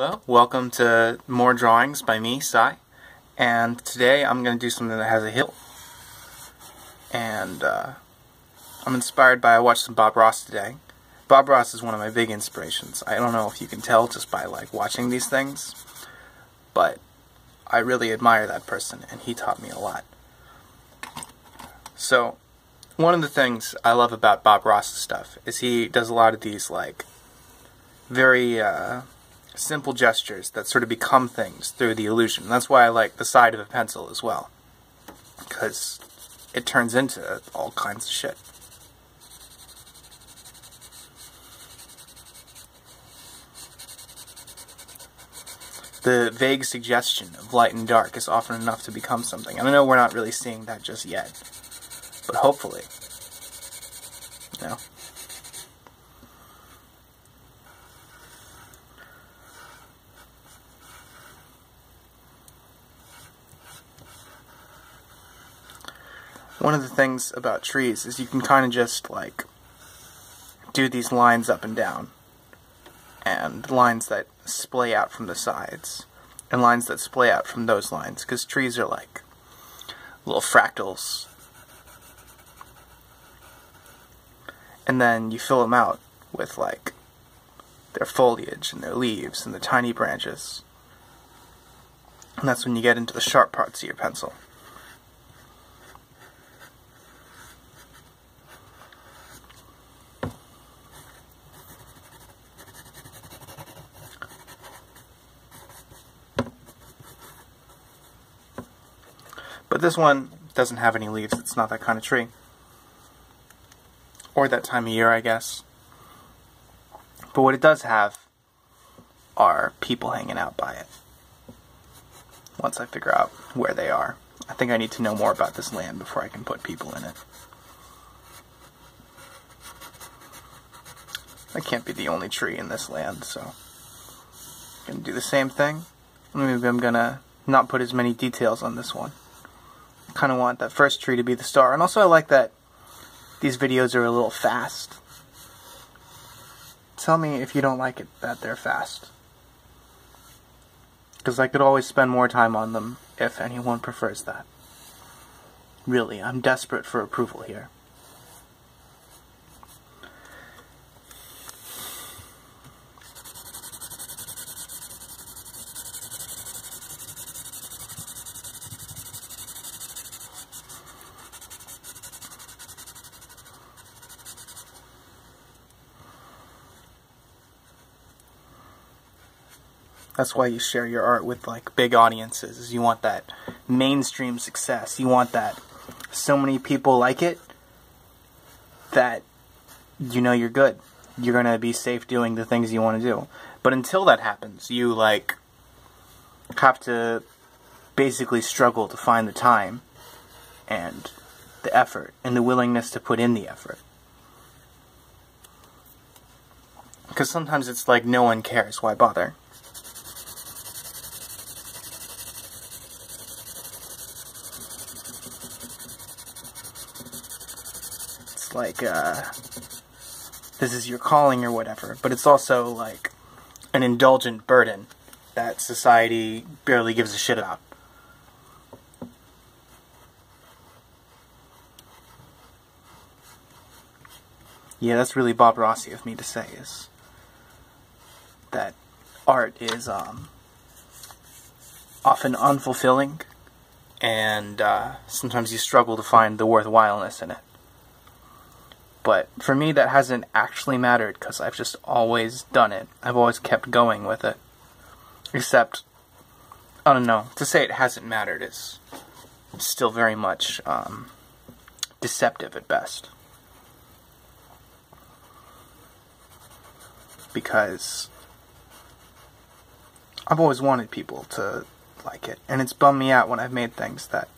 Well, welcome to more drawings by me, Sai, and today I'm going to do something that has a hill, and I'm inspired by, I watched some Bob Ross today. Bob Ross is one of my big inspirations. I don't know if you can tell just by like watching these things, but I really admire that person, and he taught me a lot. So, one of the things I love about Bob Ross's stuff is he does a lot of these like very simple gestures that sort of become things through the illusion. That's why I like the side of a pencil as well, because it turns into all kinds of shit. The vague suggestion of light and dark is often enough to become something. And I know we're not really seeing that just yet, but hopefully, you know. One of the things about trees is you can kind of just, like, do these lines up and down, and lines that splay out from the sides, and lines that splay out from those lines, because trees are like little fractals. And then you fill them out with, like, their foliage, and their leaves, and the tiny branches. And that's when you get into the sharp parts of your pencil. But this one doesn't have any leaves. It's not that kind of tree. Or that time of year, I guess. But what it does have are people hanging out by it. Once I figure out where they are. I think I need to know more about this land before I can put people in it. I can't be the only tree in this land, so I'm going to do the same thing. Maybe I'm going to not put as many details on this one. Kind of want that first tree to be the star, and also I like that these videos are a little fast. Tell me if you don't like it that they're fast, because I could always spend more time on them if anyone prefers that. Really, I'm desperate for approval here. That's why you share your art with, like, big audiences, is you want that mainstream success. You want that so many people like it that you know you're good. You're going to be safe doing the things you want to do. But until that happens, you, like, have to basically struggle to find the time and the effort and the willingness to put in the effort. Because sometimes it's like no one cares, why bother? Like, this is your calling or whatever, but it's also, like, an indulgent burden that society barely gives a shit about. Yeah, that's really Bob Rossi of me to say, is that art is, often unfulfilling, and, sometimes you struggle to find the worthwhileness in it. But for me, that hasn't actually mattered, because I've just always done it. I've always kept going with it. Except, I don't know, to say it hasn't mattered is still very much deceptive at best. Because I've always wanted people to like it, and it's bummed me out when I've made things that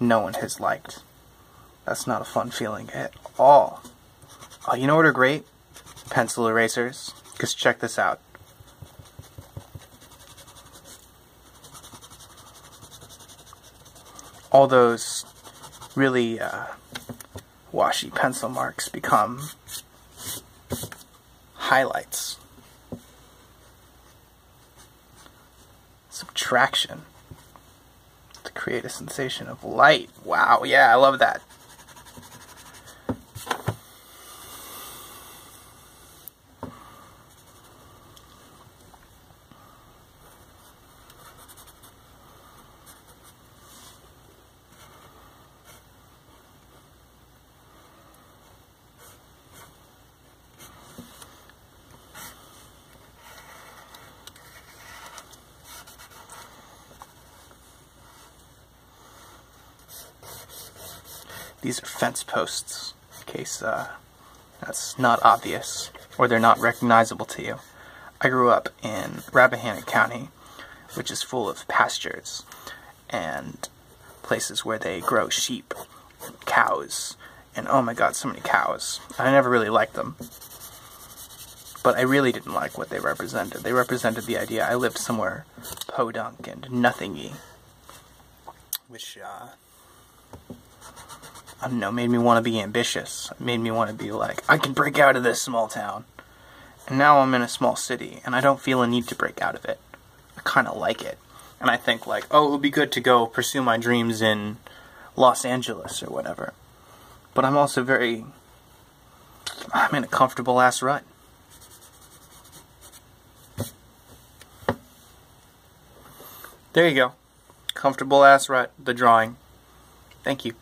no one has liked. That's not a fun feeling at all. Oh, you know what are great? Pencil erasers. Because check this out. All those really washy pencil marks become highlights. subtraction to create a sensation of light. Wow, yeah, I love that. These are fence posts, in case that's not obvious, or they're not recognizable to you. I grew up in Rappahannock County, which is full of pastures, and places where they grow sheep, and cows, and oh my god, so many cows. I never really liked them, but I really didn't like what they represented. They represented the idea I lived somewhere podunk and nothingy, which, I don't know, made me want to be ambitious. It made me want to be like, I can break out of this small town. And now I'm in a small city, and I don't feel a need to break out of it. I kind of like it. And I think like, oh, it would be good to go pursue my dreams in Los Angeles or whatever. But I'm also I'm in a comfortable-ass rut. There you go. Comfortable-ass rut, the drawing. Thank you.